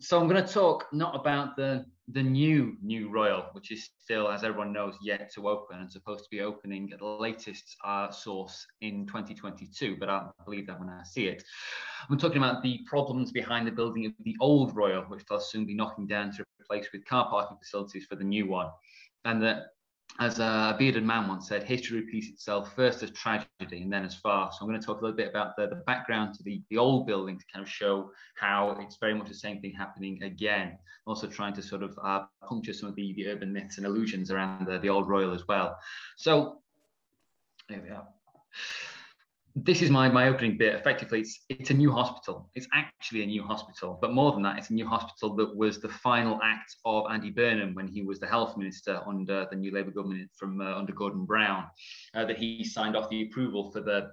So I'm going to talk not about the new Royal, which is still, as everyone knows, yet to open and supposed to be opening at the latest source in 2022, but I believe that when I see it. I'm talking about the problems behind the building of the old Royal, which they'll soon be knocking down to replace with car parking facilities for the new one. And that, as a bearded man once said, history repeats itself first as tragedy and then as farce. So I'm going to talk a little bit about the background to the old building to kind of show how it's very much the same thing happening again. Also trying to sort of puncture some of the urban myths and illusions around the old Royal as well. So here we are. This is my opening bit. Effectively, it's a new hospital. It's actually a new hospital, but more than that, it's a new hospital that was the final act of Andy Burnham when he was the health minister under the new Labour government from under Gordon Brown, that he signed off the approval for the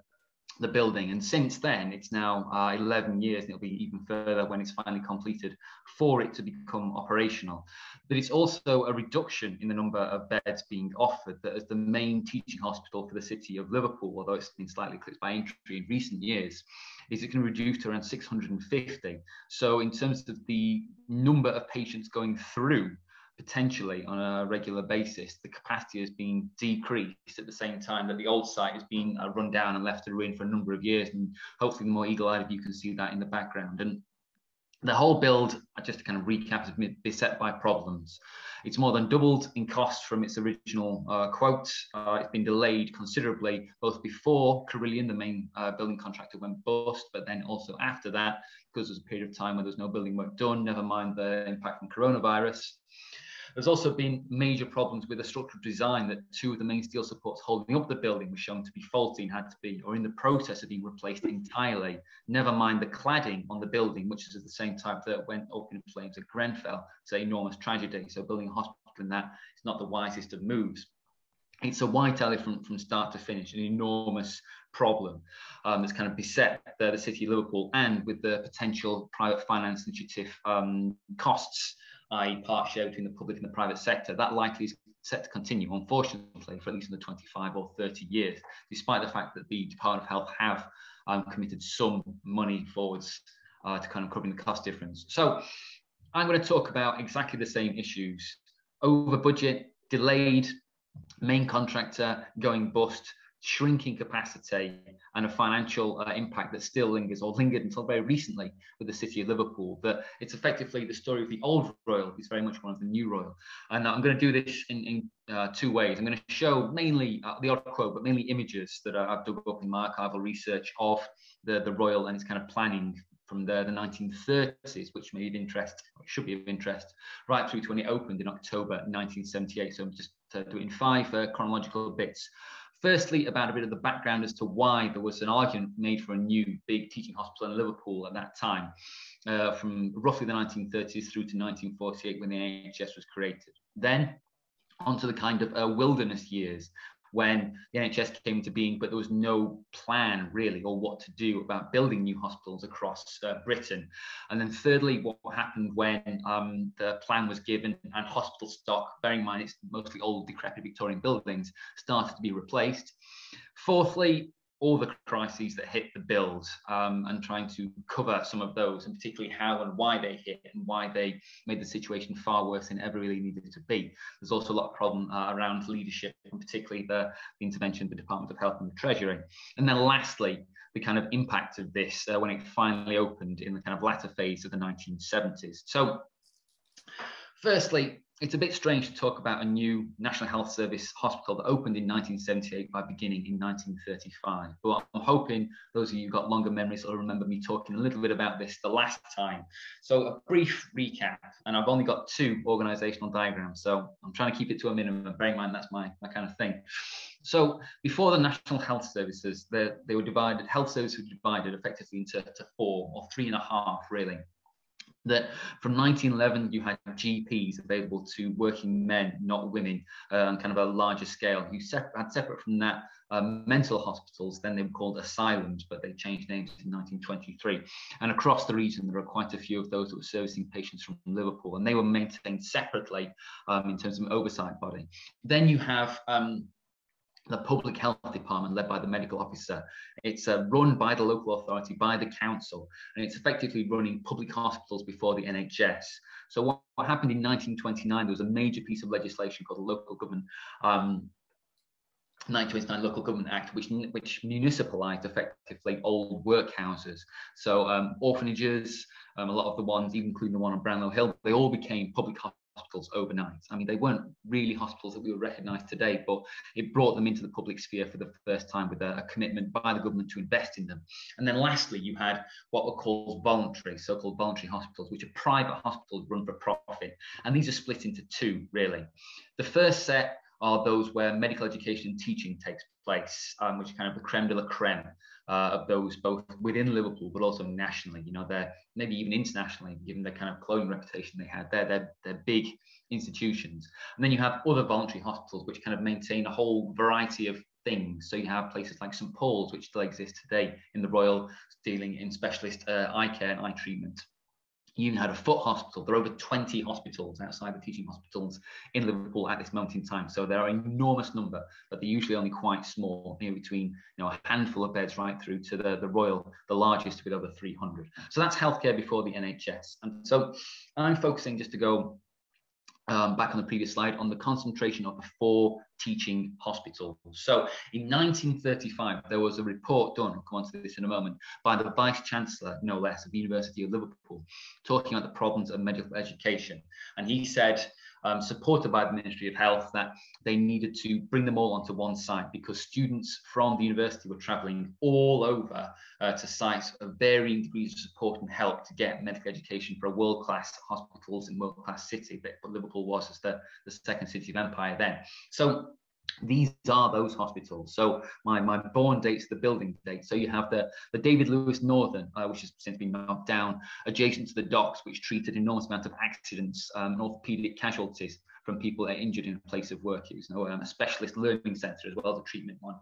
building. And since then, it's now 11 years, and it'll be even further when it's finally completed for it to become operational. But it's also a reduction in the number of beds being offered as the main teaching hospital for the city of Liverpool, although it's been slightly clipped by entry in recent years, is it can reduce to around 650. So in terms of the number of patients going through, potentially on a regular basis, the capacity is being decreased at the same time that the old site is being run down and left to ruin for a number of years. And hopefully the more eagle-eyed of you can see that in the background. And the whole build, just to kind of recap, has been beset by problems. It's more than doubled in cost from its original quote. It's been delayed considerably, both before Carillion, the main building contractor, went bust, but then also after that, because there's a period of time where there's no building work done, never mind the impact from coronavirus. There's also been major problems with the structural design that two of the main steel supports holding up the building were shown to be faulty and had to be, or in the process of being replaced entirely. Never mind the cladding on the building, which is of the same type that went up in flames at Grenfell. It's an enormous tragedy. So building a hospital in that is not the wisest of moves. It's a white elephant from start to finish, an enormous problem that's kind of beset the city of Liverpool, and with the potential private finance initiative costs, i.e. part share between the public and the private sector, that likely is set to continue, unfortunately, for at least another 25 or 30 years, despite the fact that the Department of Health have committed some money forwards to kind of covering the cost difference. So I'm going to talk about exactly the same issues: over budget, delayed, main contractor going bust, shrinking capacity, and a financial impact that still lingers, or lingered until very recently, with the city of Liverpool. But it's effectively the story of the old Royal is very much one of the new Royal. And I'm going to do this in two ways. I'm going to show mainly the odd quote, but mainly images that I've dug up in my archival research of the Royal and its kind of planning from the 1930s, which may be of interest, or should be of interest, right through to when it opened in October 1978. So I'm just to do it in five chronological bits. Firstly, about a bit of the background as to why there was an argument made for a new big teaching hospital in Liverpool at that time, from roughly the 1930s through to 1948 when the NHS was created. Then onto the kind of wilderness years when the NHS came into being, but there was no plan really, or what to do about building new hospitals across Britain. And then thirdly, what happened when the plan was given and hospital stock, bearing in mind it's mostly old decrepit Victorian buildings, started to be replaced. Fourthly, all the crises that hit the build, and trying to cover some of those, and particularly how and why they hit and why they made the situation far worse than it ever really needed it to be. There's also a lot of problem around leadership, and particularly the intervention of the Department of Health and the Treasury. And then lastly, the kind of impact of this when it finally opened in the kind of latter phase of the 1970s. So firstly, it's a bit strange to talk about a new National Health Service hospital that opened in 1978 by beginning in 1935. But I'm hoping those of you who've got longer memories will remember me talking a little bit about this the last time. So a brief recap, and I've only got two organisational diagrams, so I'm trying to keep it to a minimum. Bearing in mind that's my kind of thing. So before the National Health Services, they were divided. Health services were divided effectively into four, or three and a half, really. That from 1911 you had GPs available to working men, not women, on kind of a larger scale. You had separate from that mental hospitals. Then they were called asylums, but they changed names in 1923. And across the region there were quite a few of those that were servicing patients from Liverpool, and they were maintained separately in terms of an oversight body. Then you have the public health department led by the medical officer. It's run by the local authority, by the council, and it's effectively running public hospitals before the NHS. So what happened in 1929, there was a major piece of legislation called the Local Government 1929 Local Government Act, which municipalised effectively old workhouses. So orphanages, a lot of the ones, even including the one on Brownlow Hill, they all became public hospitals overnight. I mean, they weren't really hospitals that we would recognise today, but it brought them into the public sphere for the first time with a commitment by the government to invest in them. And then lastly, you had what were called voluntary, so-called voluntary hospitals, which are private hospitals run for profit. And these are split into two, really. The first set are those where medical education and teaching takes place, which is kind of the creme de la creme of those both within Liverpool, but also nationally. You know, they're maybe even internationally, given the kind of glowing reputation they had. They're big institutions. And then you have other voluntary hospitals, which kind of maintain a whole variety of things. So you have places like St Paul's, which still exists today in the Royal, dealing in specialist eye care and eye treatment. You even had a foot hospital. There are over 20 hospitals outside the teaching hospitals in Liverpool at this moment in time. So there are an enormous number, but they're usually only quite small, you know, between, you know, a handful of beds right through to the Royal, the largest with over 300. So that's healthcare before the NHS. And so I'm focusing, just to go back on the previous slide, on the concentration of the four teaching hospitals. So in 1935, there was a report done, I'll come on to this in a moment, by the Vice Chancellor, no less, of the University of Liverpool, talking about the problems of medical education. And he said, supported by the Ministry of Health, that they needed to bring them all onto one site because students from the university were travelling all over to sites of varying degrees of support and help to get medical education for world-class hospitals in world-class city. But Liverpool was as the second city of empire then. So these are those hospitals. So my born date's the building date. So you have the David Lewis Northern, which has since been knocked down, adjacent to the docks, which treated an enormous amount of accidents and orthopedic casualties from people that are injured in a place of work. It was a specialist learning centre as well as a treatment one.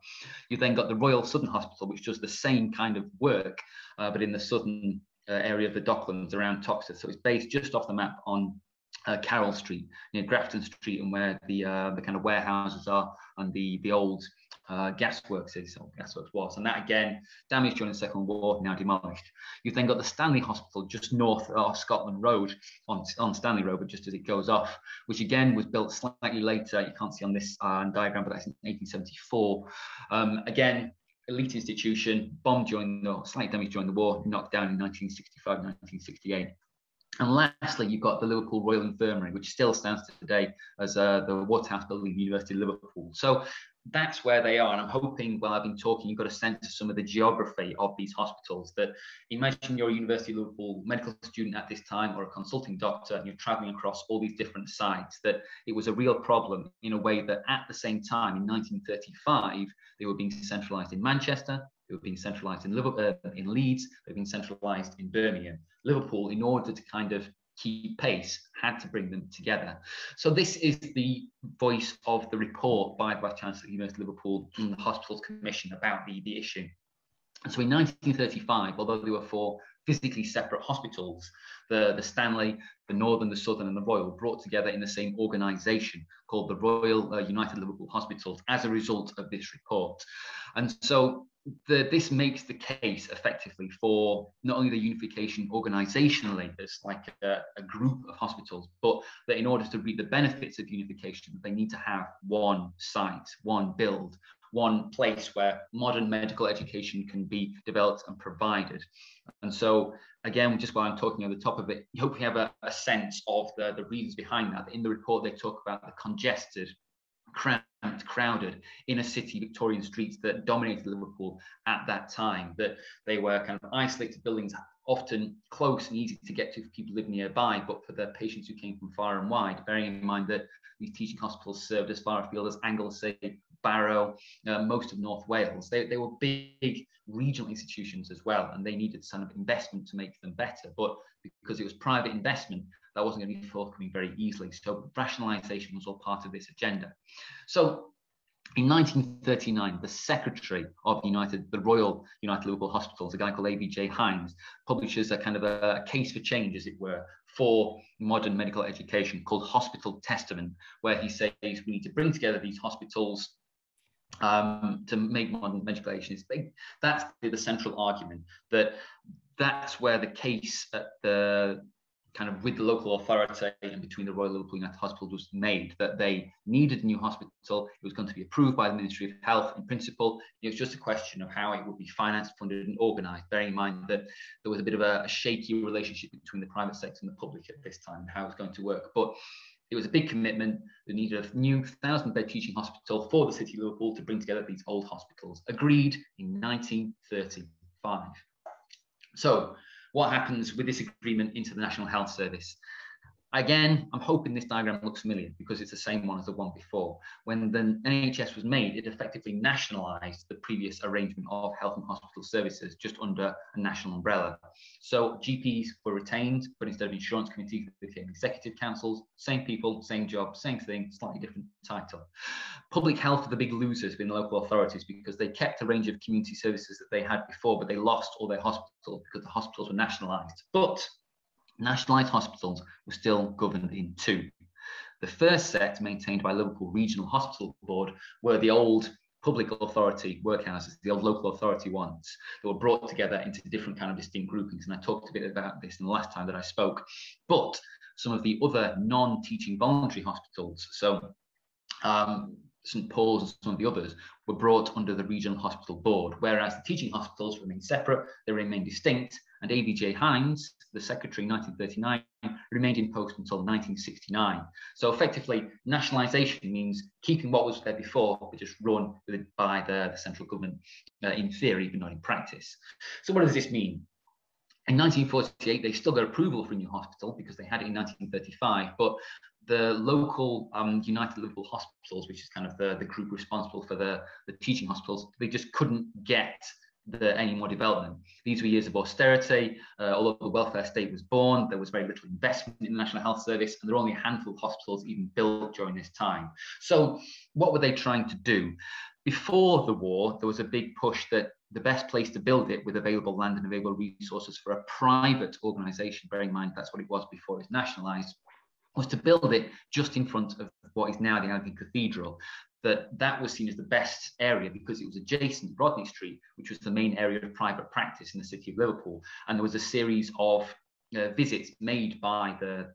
You then got the Royal Southern Hospital, which does the same kind of work, but in the southern area of the Docklands around Toxteth. So it's based just off the map on Carroll Street, near Grafton Street, and where the kind of warehouses are and the old gasworks is, or gasworks was, and that again damaged during the Second War, now demolished. You've then got the Stanley Hospital just north of Scotland Road, on Stanley Road, but just as it goes off, which again was built slightly later. You can't see on this diagram, but that's in 1874. Again, elite institution, bombed during the war, slight damage during the war, knocked down in 1965, 1968. And lastly, you've got the Liverpool Royal Infirmary, which still stands today as the Waterhouse Building, University of Liverpool. So that's where they are. And I'm hoping, while I've been talking, you've got a sense of some of the geography of these hospitals. That imagine you're a University of Liverpool medical student at this time, or a consulting doctor, and you're travelling across all these different sites. That it was a real problem in a way that at the same time, in 1935, they were being centralised in Manchester. They were being centralised in Leeds, they were being centralised in Birmingham. Liverpool, in order to kind of keep pace, had to bring them together. So this is the voice of the report by the Vice Chancellor of the University of Liverpool and the Hospitals Commission about the issue. And so in 1935, although there were four physically separate hospitals, the Stanley, the Northern, the Southern and the Royal brought together in the same organisation called the Royal United Liverpool Hospitals as a result of this report. And so this makes the case effectively for not only the unification organisationally, as like a group of hospitals, but that in order to reap the benefits of unification, they need to have one site, one build, one place where modern medical education can be developed and provided. And so, again, just while I'm talking at the top of it, you hope you have a sense of the reasons behind that. In the report, they talk about the congested, crowded inner city Victorian streets that dominated Liverpool at that time, that they were kind of isolated buildings, often close and easy to get to for people living nearby, but for the patients who came from far and wide, bearing in mind that these teaching hospitals served as far afield as Anglesey, Barrow, most of North Wales. They were big regional institutions as well, and they needed some kind of investment to make them better, but because it was private investment, that wasn't going to be forthcoming very easily. So rationalisation was all part of this agenda. So in 1939, the secretary of the Royal United Liverpool Hospitals, a guy called A.B.J. Hines, publishes a kind of a case for change, as it were, for modern medical education called Hospital Testament, where he says we need to bring together these hospitals to make modern legislation is big. That's the central argument, that that's where the case at the kind of with the local authority and between the Royal Liverpool United Hospital was made, that they needed a new hospital. It was going to be approved by the Ministry of Health in principle. It was just a question of how it would be financed, funded and organised, bearing in mind that there was a bit of a shaky relationship between the private sector and the public at this time and how it was going to work. But it was a big commitment. They needed a new 1,000-bed teaching hospital for the City of Liverpool to bring together these old hospitals, agreed in 1935. So what happens with this agreement into the National Health Service? Again, I'm hoping this diagram looks familiar because it's the same one as the one before. When the NHS was made, it effectively nationalised the previous arrangement of health and hospital services just under a national umbrella. So GPs were retained, but instead of insurance committees, they became executive councils, same people, same job, same thing, slightly different title. Public health are the big losers within local authorities because they kept a range of community services that they had before, but they lost all their hospitals because the hospitals were nationalised. But nationalised hospitals were still governed in two. The first set, maintained by Liverpool Regional Hospital Board, were the old public authority workhouses, the old local authority ones that were brought together into different kind of distinct groupings. And I talked a bit about this in the last time that I spoke, but some of the other non-teaching voluntary hospitals, so St Paul's and some of the others, were brought under the Regional Hospital Board, whereas the teaching hospitals remained separate, they remained distinct, and A.B.J. Hines, the secretary in 1939, remained in post until 1969. So effectively, nationalisation means keeping what was there before, but just run by the central government in theory, but not in practice. So what does this mean? In 1948, they still got approval for a new hospital because they had it in 1935, but the local United Liverpool Hospitals, which is kind of the group responsible for the teaching hospitals, they just couldn't get any more development. These were years of austerity. Although the welfare state was born, there was very little investment in the National Health Service, and there were only a handful of hospitals even built during this time. So what were they trying to do? Before the war, there was a big push that the best place to build it with available land and available resources for a private organisation, bearing in mind that's what it was before it was nationalised, was to build it just in front of what is now the Hope Cathedral. That was seen as the best area because it was adjacent to Rodney Street, which was the main area of private practice in the City of Liverpool. And there was a series of visits made by the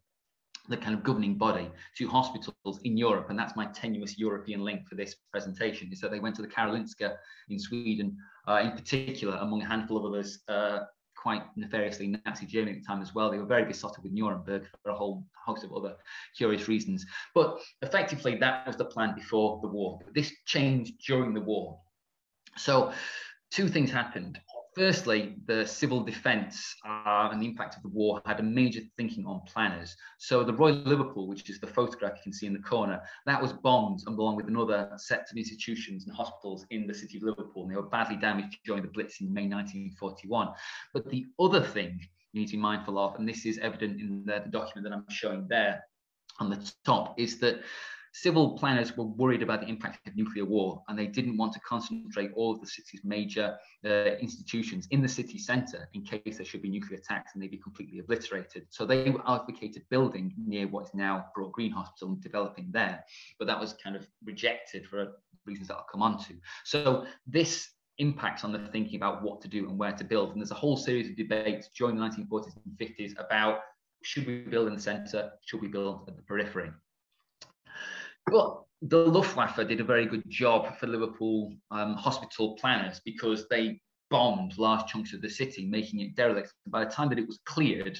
kind of governing body to hospitals in Europe. And that's my tenuous European link for this presentation, is that they went to the Karolinska in Sweden, in particular, among a handful of others, quite nefariously Nazi Germany at the time as well. They were very besotted with Nuremberg for a whole host of other curious reasons. But effectively, that was the plan before the war. But this changed during the war. So two things happened. Firstly, the civil defence and the impact of the war had a major thinking on planners. So the Royal Liverpool, which is the photograph you can see in the corner, that was bombed along with another set of institutions and hospitals in the City of Liverpool. And they were badly damaged during the Blitz in May 1941. But the other thing you need to be mindful of, and this is evident in the document that I'm showing there on the top, is that civil planners were worried about the impact of nuclear war, and they didn't want to concentrate all of the city's major institutions in the city centre in case there should be nuclear attacks and they'd be completely obliterated. So they advocated building near what is now Broad Green Hospital and developing there, but that was kind of rejected for reasons that I'll come on to. So this impacts on the thinking about what to do and where to build, and there's a whole series of debates during the 1940s and 50s about should we build in the centre, should we build at the periphery. But the Luftwaffe did a very good job for Liverpool hospital planners because they bombed large chunks of the city, making it derelict. By the time that it was cleared,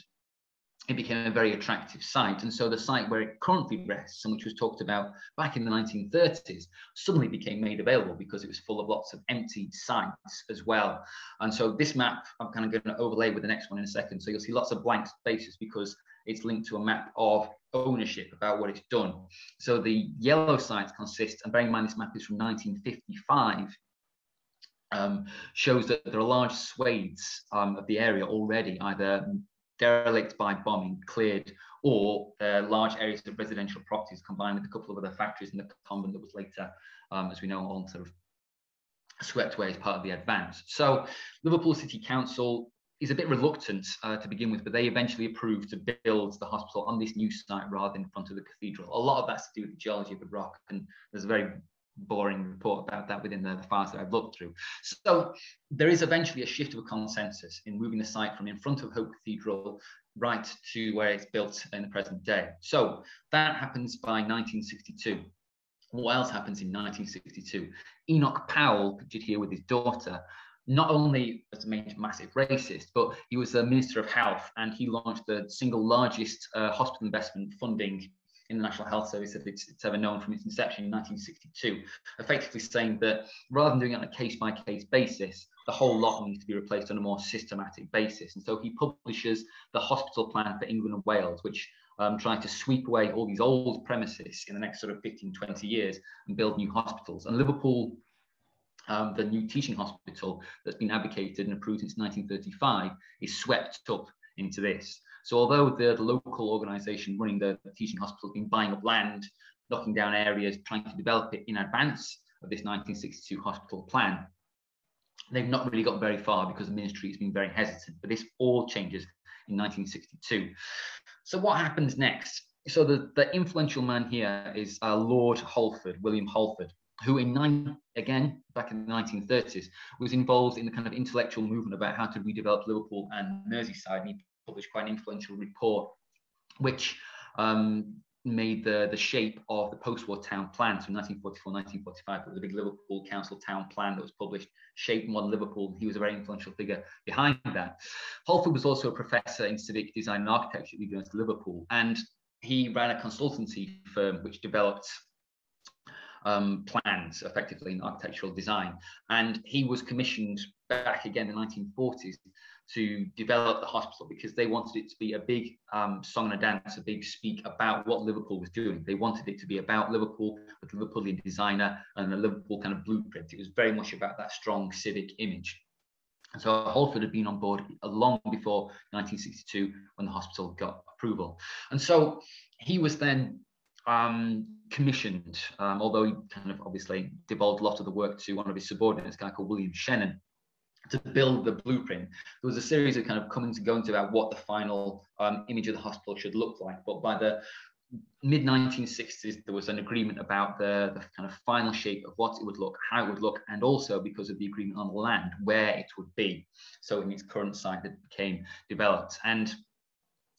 it became a very attractive site. And so the site where it currently rests, and which was talked about back in the 1930s, suddenly became made available because it was full of lots of empty sites as well. And so this map, I'm kind of going to overlay with the next one in a second. So you'll see lots of blank spaces because it's linked to a map of ownership about what it's done. So the yellow sites consist, and bearing in mind this map is from 1955, shows that there are large swathes of the area already either derelict by bombing, cleared, or large areas of residential properties combined with a couple of other factories in the convent that was later, as we know, all sort of swept away as part of the advance. So Liverpool City Council is a bit reluctant to begin with, but they eventually approved to build the hospital on this new site rather than in front of the cathedral. A lot of that's to do with the geology of the rock, and there's a very boring report about that within the files that I've looked through. So there is eventually a shift of a consensus in moving the site from in front of Hope Cathedral right to where it's built in the present day. So that happens by 1962. What else happens in 1962? Enoch Powell, pictured here with his daughter, not only as a major, massive racist, but he was the Minister of Health, and he launched the single largest hospital investment funding in the National Health Service that it's ever known from its inception in 1962, effectively saying that rather than doing it on a case-by-case basis, the whole lot needs to be replaced on a more systematic basis. And so he publishes the Hospital Plan for England and Wales, which trying to sweep away all these old premises in the next sort of 15, 20 years and build new hospitals. And Liverpool, the new teaching hospital that's been advocated and approved since 1935, is swept up into this. So although the local organisation running the teaching hospital has been buying up land, knocking down areas, trying to develop it in advance of this 1962 hospital plan, they've not really got very far because the ministry has been very hesitant. But this all changes in 1962. So what happens next? So the influential man here is Lord Holford, William Holford, who back in the 1930s, was involved in the kind of intellectual movement about how to redevelop Liverpool and Merseyside. And he published quite an influential report, which made the shape of the post-war town plan. So 1944, 1945, there was a big Liverpool Council town plan that was published, shaped modern Liverpool. He was a very influential figure behind that. Holford was also a professor in civic design and architecture at the University of Liverpool, and he ran a consultancy firm which developed plans, effectively, in architectural design. And he was commissioned back again in the 1940s to develop the hospital because they wanted it to be a big song and a dance, a big speak about what Liverpool was doing. They wanted it to be about Liverpool, the Liverpoolian designer and the Liverpool kind of blueprint. It was very much about that strong civic image. And so Holford had been on board long before 1962 when the hospital got approval. And so he was then commissioned, although he kind of obviously devolved a lot of the work to one of his subordinates, a guy called William Shannon, to build the blueprint. There was a series of kind of comings and goings about what the final image of the hospital should look like, but by the mid-1960s there was an agreement about the kind of final shape of what it would look, how it would look, and also because of the agreement on the land where it would be. So in its current site that became developed, and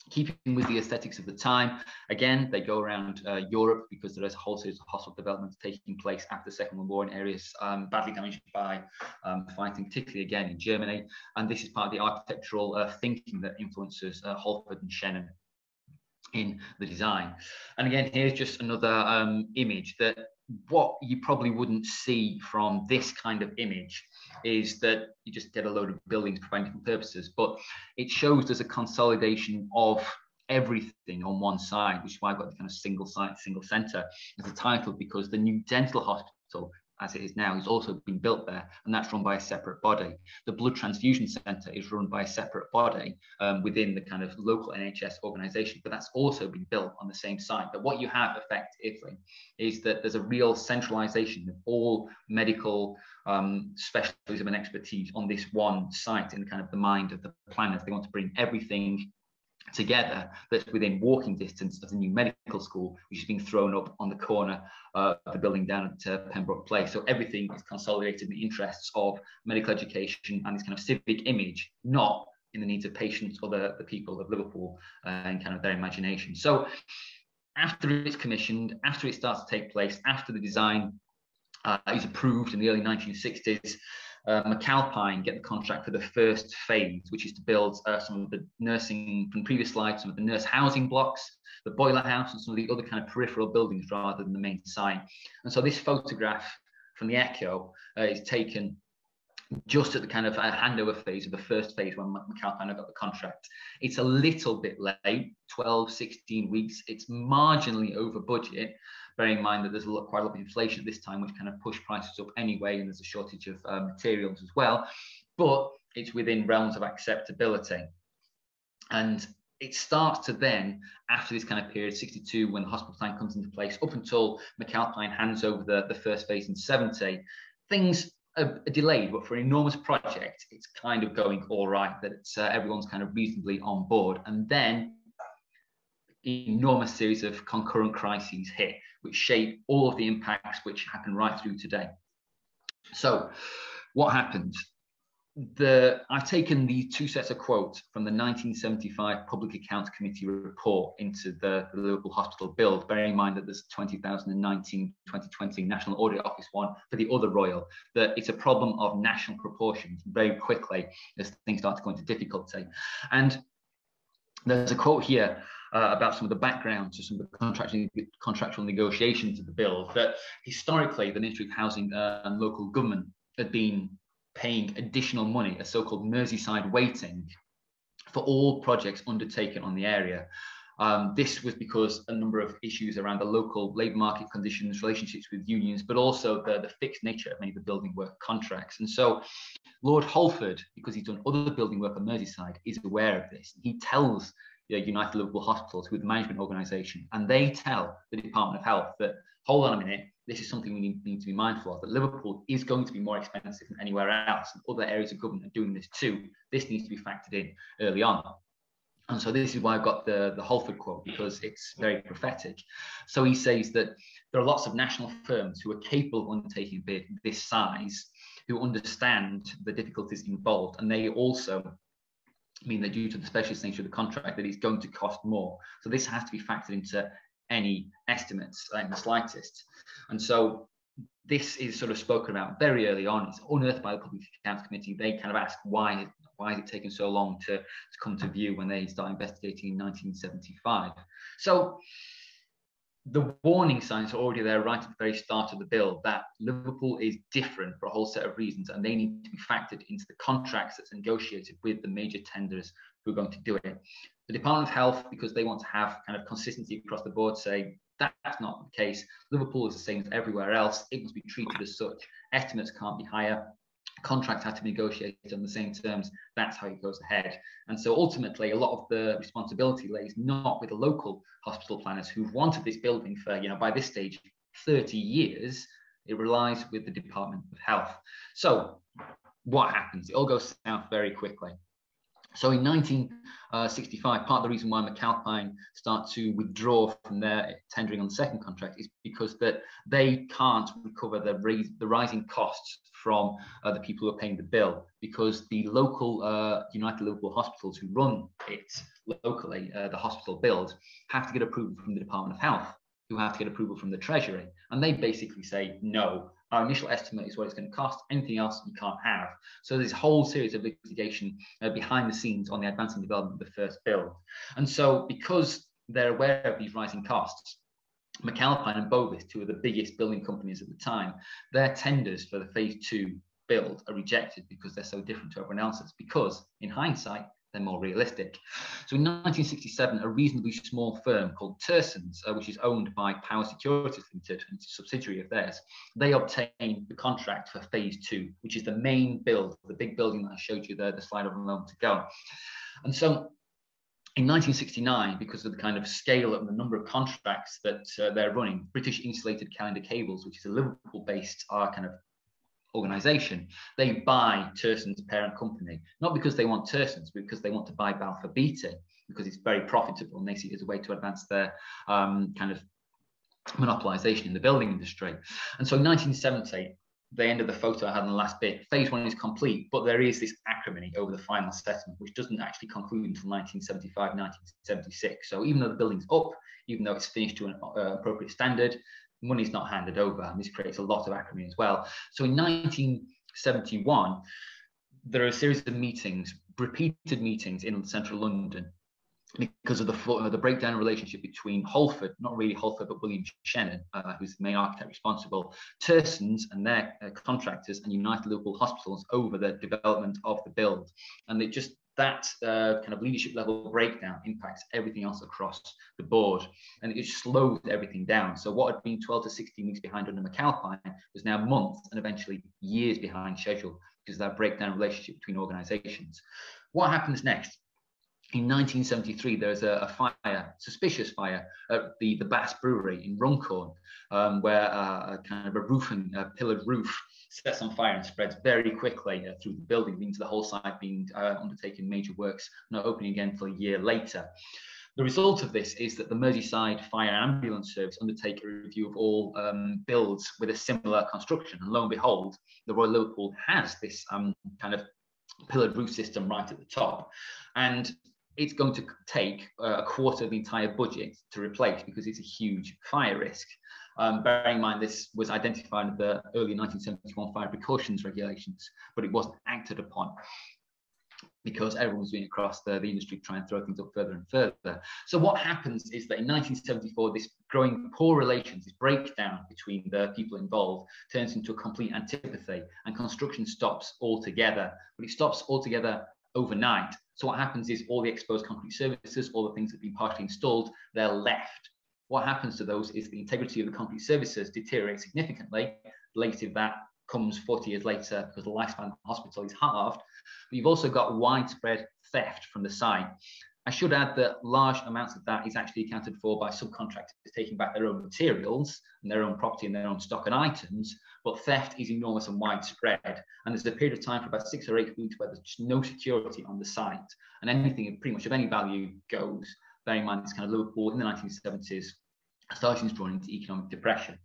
keeping with the aesthetics of the time, again, they go around Europe because there is a whole series of hospital developments taking place after the Second World War in areas badly damaged by fighting, particularly again in Germany. And this is part of the architectural thinking that influences Holford and Shannon in the design. And again, here's just another image that what you probably wouldn't see from this kind of image is that you just get a load of buildings for different purposes, but it shows there's a consolidation of everything on one side, which is why I've got the kind of single site, single centre as a title, because the new dental hospital, as it is now, has also been built there, and that's run by a separate body. The blood transfusion centre is run by a separate body within the kind of local NHS organisation, but that's also been built on the same site. But what you have effectively is that there's a real centralisation of all medical specialism and expertise on this one site in kind of the mind of the planners. They want to bring everything together that's within walking distance of the new medical school, which is being thrown up on the corner of the building down at Pembroke Place. So everything is consolidated in the interests of medical education and this kind of civic image, not in the needs of patients or the people of Liverpool and kind of their imagination. So after it's commissioned, after it starts to take place, after the design is approved in the early 1960s, McAlpine get the contract for the first phase, which is to build some of the nursing, from the previous slide, some of the nurse housing blocks, the boiler house, and some of the other kind of peripheral buildings rather than the main site. And so this photograph from the Echo is taken just at the kind of handover phase of the first phase when McAlpine got the contract. It's a little bit late, 12, 16 weeks. It's marginally over budget, bearing in mind that there's quite a lot of inflation at this time, which kind of pushed prices up anyway, and there's a shortage of materials as well, but it's within realms of acceptability. And it starts to then, after this kind of period, 62, when the hospital plan comes into place, up until McAlpine hands over the first phase in 70, things are delayed, but for an enormous project, it's kind of going all right, that everyone's kind of reasonably on board. And then enormous series of concurrent crises here, which shape all of the impacts which happen right through today. So what happened? I've taken the two sets of quotes from the 1975 Public Accounts Committee report into the Liverpool Hospital build, bearing in mind that there's 2019-2020 National Audit Office one for the other Royal, that it's a problem of national proportions very quickly as things start to go into difficulty. And there's a quote here about some of the background to some of the contractual negotiations of the bill, that historically the Ministry of Housing and Local Government had been paying additional money, a so-called Merseyside weighting, for all projects undertaken on the area. This was because a number of issues around the local labour market conditions, relationships with unions, but also the fixed nature of many of the building work contracts. And so Lord Holford, because he's done other building work on Merseyside, is aware of this. He tells the United Liverpool Hospitals, who are the management organisation, and they tell the Department of Health that, hold on a minute, this is something we need to be mindful of, that Liverpool is going to be more expensive than anywhere else, and other areas of government are doing this too. This needs to be factored in early on. And so this is why I've got the Holford quote, because it's very prophetic. So he says that there are lots of national firms who are capable of undertaking a bid this size, who understand the difficulties involved, and they also mean that due to the specialist nature of the contract, that it's going to cost more. So this has to be factored into any estimates in the slightest. And so this is sort of spoken about very early on. It's unearthed by the Public Accounts Committee. They kind of ask why has it taken so long to come to view when they start investigating in 1975. So the warning signs are already there right at the very start of the bill, that Liverpool is different for a whole set of reasons, and they need to be factored into the contracts that's negotiated with the major tenders who are going to do it. The Department of Health, because they want to have kind of consistency across the board, say that's not the case. Liverpool is the same as everywhere else. It must be treated as such. Estimates can't be higher. Contracts have to be negotiated on the same terms. That's how it goes ahead. And so ultimately, a lot of the responsibility lays not with the local hospital planners who've wanted this building for, by this stage, 30 years. It relies with the Department of Health. So what happens? It all goes south very quickly. So in 1965, part of the reason why McAlpine start to withdraw from their tendering on the second contract is because that they can't recover the rising costs from the people who are paying the bill, because the local United Liverpool Hospitals who run it locally, the hospital build, have to get approval from the Department of Health, who have to get approval from the Treasury. And they basically say, no, our initial estimate is what it's going to cost. Anything else you can't have. So there's a whole series of litigation behind the scenes on the advancing development of the first build. And so because they're aware of these rising costs, McAlpine and Bovis, two of the biggest building companies at the time, their tenders for the phase 2 build are rejected because they're so different to everyone else's, because in hindsight, they're more realistic. So in 1967, a reasonably small firm called Tersons, which is owned by Power Securities Limited, a subsidiary of theirs, they obtained the contract for phase 2, which is the main build, the big building that I showed you there, the slide of a moment ago. And so in 1969, because of the kind of scale and the number of contracts that they're running, British Insulated Calendar Cables, which is a Liverpool-based kind of organisation, they buy Tersons' parent company, not because they want Tersons, but because they want to buy Balfa Beta, because it's very profitable and they see it as a way to advance their kind of monopolisation in the building industry. And so in 1970, the end of the photo I had in the last bit, phase 1 is complete, but there is this acrimony over the final settlement, which doesn't actually conclude until 1975, 1976. So even though the building's up, even though it's finished to an appropriate standard, money's not handed over, and this creates a lot of acrimony as well. So in 1971, there are a series of meetings, repeated meetings in central London, because of the breakdown in relationship between Holford, not really Holford, but William Shannon, who's the main architect responsible, Tersons and their contractors, and United Liverpool Hospitals over the development of the build. And they just, that kind of leadership level breakdown impacts everything else across the board, and it slows everything down. So what had been 12 to 16 weeks behind under McAlpine was now months and eventually years behind schedule, because of that breakdown relationship between organisations. What happens next? In 1973, there's a fire, suspicious fire, at the Bass Brewery in Runcorn, where a roofing, pillared roof sets on fire and spreads very quickly through the building, leading to the whole site being undertaken major works, not opening again until a year later. The result of this is that the Merseyside Fire and Ambulance Service undertake a review of all builds with a similar construction. And lo and behold, the Royal Liverpool has this kind of pillared roof system right at the top. And it's going to take a quarter of the entire budget to replace because it's a huge fire risk. Bearing in mind, this was identified in the early 1971 fire precautions regulations, but it wasn't acted upon because everyone's been across the industry trying to throw things up further and further. So what happens is that in 1974, this growing poor relations, this breakdown between the people involved turns into a complete antipathy and construction stops altogether, but it stops altogether overnight. So what happens is all the exposed concrete services, all the things that have been partially installed, they're left. What happens to those is the integrity of the concrete services deteriorates significantly. Later that comes 40 years later because the lifespan of the hospital is halved. But you've also got widespread theft from the site. I should add that large amounts of that is actually accounted for by subcontractors taking back their own materials and their own property and their own stock and items, but theft is enormous and widespread. And there's a period of time for about 6 or 8 weeks where there's no security on the site and anything pretty much of any value goes. Bearing in mind, this kind of Liverpool in the 1970s starting to run into economic depression.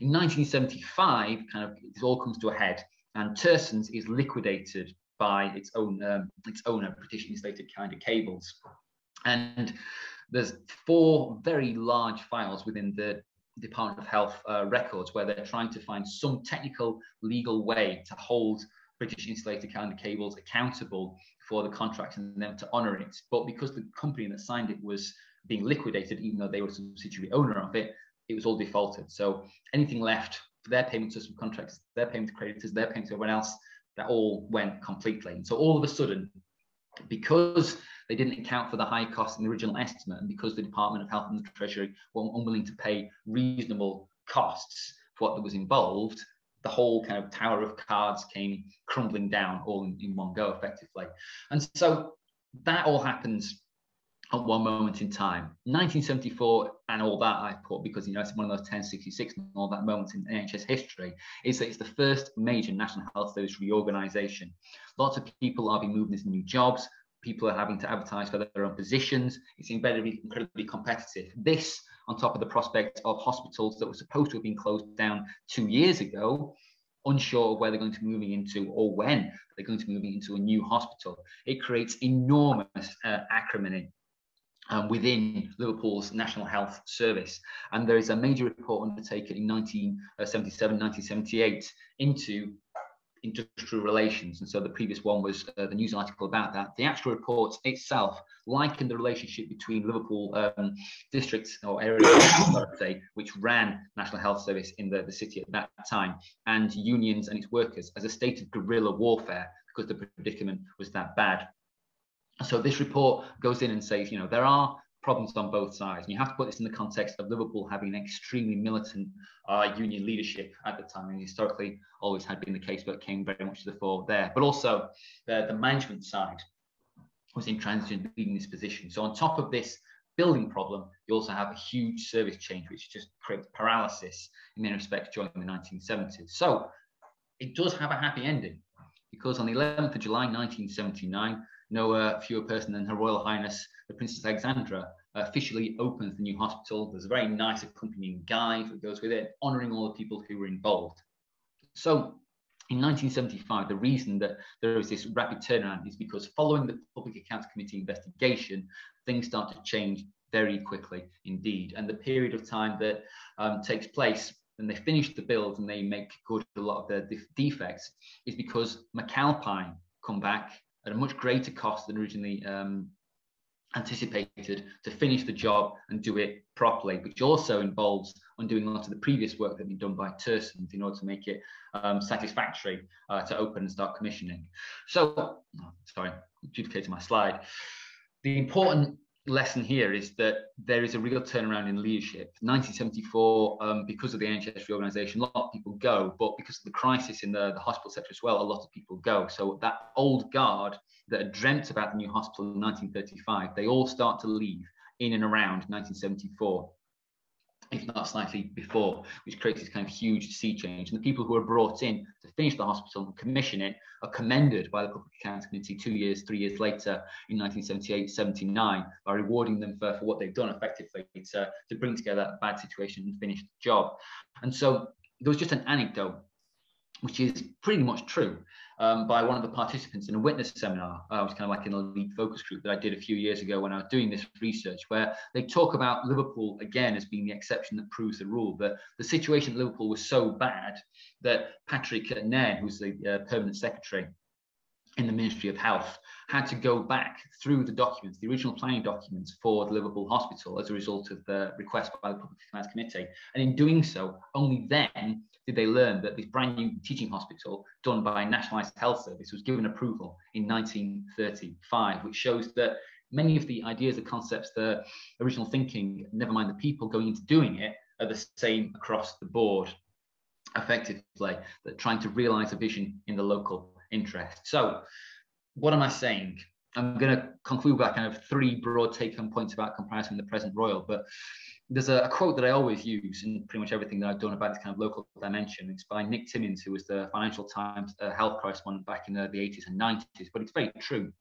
In 1975, kind of it all comes to a head and Tersons is liquidated by its owner, British Insulated Calendar Cables. And there's 4 very large files within the Department of Health records where they're trying to find some technical legal way to hold British Insulated Calendar Cables accountable for the contract and them to honour it. But because the company that signed it was being liquidated, even though they were a subsidiary owner of it, it was all defaulted. So anything left for their payment to subcontractors, their payment to creditors, their payment to everyone else, that all went completely. And so all of a sudden, because they didn't account for the high cost in the original estimate, and because the Department of Health and the Treasury were unwilling to pay reasonable costs for what was involved, the whole kind of tower of cards came crumbling down all in one go, effectively. And so that all happens at one moment in time. 1974 and all that I put, because, you know, it's one of those 1066 and all that moments in NHS history, is that it's the first major National Health Service reorganisation. Lots of people are being moved into new jobs. People are having to advertise for their own positions. It's incredibly competitive. This, on top of the prospect of hospitals that were supposed to have been closed down 2 years ago, unsure of where they're going to be moving into or when they're going to be moving into a new hospital. It creates enormous acrimony within Liverpool's National Health Service. And there is a major report undertaken in 1977, 1978 into industrial relations. And so the previous one was the news article about that. The actual report itself likened the relationship between Liverpool districts or areas, which ran National Health Service in the city at that time, and unions and its workers as a state of guerrilla warfare because the predicament was that bad. So this report goes in and says, you know, there are problems on both sides. And you have to put this in the context of Liverpool having an extremely militant union leadership at the time, and historically always had been the case, but came very much to the fore there. But also the management side was intransigent leading this position. So on top of this building problem, you also have a huge service change, which just creates paralysis in many respects during the 1970s. So it does have a happy ending, because on the 11th of July 1979, no fewer person than Her Royal Highness, the Princess Alexandra, officially opens the new hospital. There's a very nice accompanying guide that goes with it, honouring all the people who were involved. So in 1975, the reason that there is this rapid turnaround is because following the Public Accounts Committee investigation, things start to change very quickly indeed. And the period of time that takes place and they finish the build and they make good a lot of their defects is because McAlpine come back at a much greater cost than originally anticipated to finish the job and do it properly, which also involves undoing a lot of the previous work that had been done by Tersons in order to make it satisfactory to open and start commissioning. So, sorry, duplicated my slide. The important lesson here is that there is a real turnaround in leadership. 1974, because of the NHS reorganisation, a lot of people go, but because of the crisis in the hospital sector as well, a lot of people go. So that old guard that had dreamt about the new hospital in 1935, they all start to leave in and around 1974. if not slightly before, which creates this kind of huge sea change. And the people who are brought in to finish the hospital and commission it are commended by the public accounts community 3 years later in 1978-79 by rewarding them for what they've done effectively to bring together that bad situation and finish the job. And so there was just an anecdote, which is pretty much true, by one of the participants in a witness seminar. I was kind of like in a lead focus group that I did a few years ago when I was doing this research, where they talk about Liverpool again as being the exception that proves the rule. But the situation at Liverpool was so bad that Patrick Nairn, who's the permanent secretary in the Ministry of Health, had to go back through the documents, the original planning documents for the Liverpool Hospital as a result of the request by the Public Finance Committee. And in doing so, only then did they learn that this brand new teaching hospital done by Nationalised Health Service was given approval in 1935, which shows that many of the ideas, the concepts, the original thinking, never mind the people going into doing it, are the same across the board, effectively, that trying to realise a vision in the local interest. So what am I saying? I'm going to conclude by kind of three broad take-home points about comparison with the present Royal, but there's a quote that I always use in pretty much everything that I've done about this kind of local dimension. It's by Nick Timmins, who was the Financial Times health correspondent back in the 80s and 90s, but it's very true.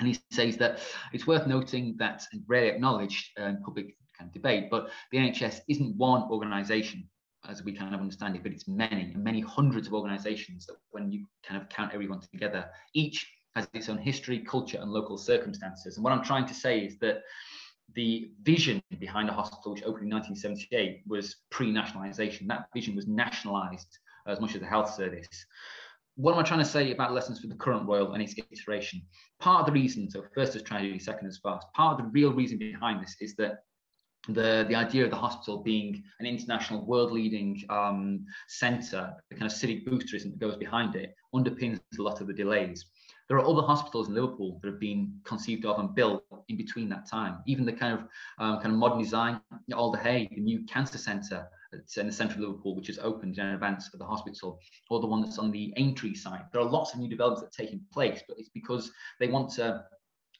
And he says that it's worth noting that, and rarely acknowledged in public kind of debate, but the NHS isn't one organisation as we kind of understand it, but it's many, and many hundreds of organisations that when you kind of count everyone together, each has its own history, culture and local circumstances. And what I'm trying to say is that the vision behind the hospital, which opened in 1978, was pre-nationalisation. That vision was nationalised as much as the health service. What am I trying to say about lessons for the current Royal and its iteration? Part of the reason, so first as tragedy, second as fast, part of the real reason behind this is that the idea of the hospital being an international world-leading centre, the kind of civic boosterism that goes behind it, underpins a lot of the delays. There are other hospitals in Liverpool that have been conceived of and built in between that time. Even the kind of modern design, Alder Hey, the new cancer centre in the centre of Liverpool, which has opened in advance of the hospital, or the one that's on the Aintree site. There are lots of new developments that are taking place, but it's because they want to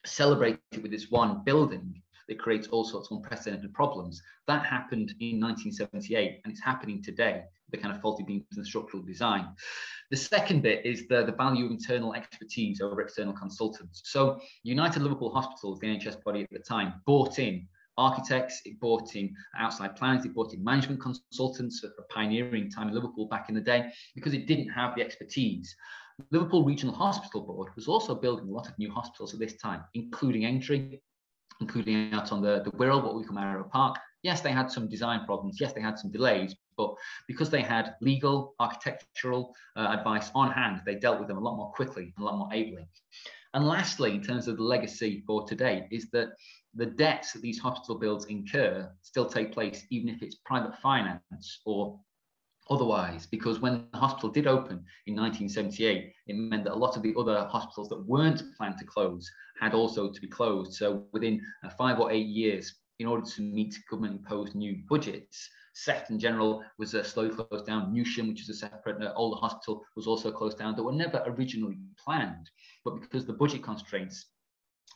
celebrate it with this one building that creates all sorts of unprecedented problems. That happened in 1978, and it's happening today, the kind of faulty beams and structural design. The second bit is the value of internal expertise over external consultants. So United Liverpool Hospitals, the NHS body at the time, bought in architects, it bought in outside planners, it bought in management consultants for a pioneering time in Liverpool back in the day, because it didn't have the expertise. Liverpool Regional Hospital Board was also building a lot of new hospitals at this time, including Aintree, including out on the Wirral, what we call Marrow Park. Yes, they had some design problems. Yes, they had some delays, but because they had legal, architectural advice on hand, they dealt with them a lot more quickly and a lot more ably. And lastly, in terms of the legacy for today, is that the debts that these hospital bills incur still take place, even if it's private finance or otherwise, because when the hospital did open in 1978, it meant that a lot of the other hospitals that weren't planned to close had also to be closed. So within 5 or 8 years, in order to meet government-imposed new budgets, Sefton General was slowly closed down. Newsham, which is a separate older hospital, was also closed down, that were never originally planned, but because the budget constraints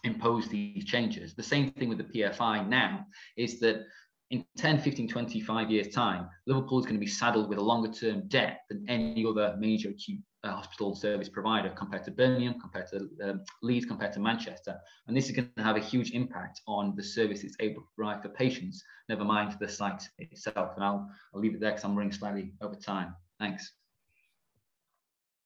imposed these changes. The same thing with the PFI now is that in 10, 15, 25 years' time, Liverpool is going to be saddled with a longer-term debt than any other major acute hospital service provider, compared to Birmingham, compared to Leeds, compared to Manchester. And this is going to have a huge impact on the service it's able to provide for patients, never mind the site itself. And I'll leave it there because I'm running slightly over time. Thanks.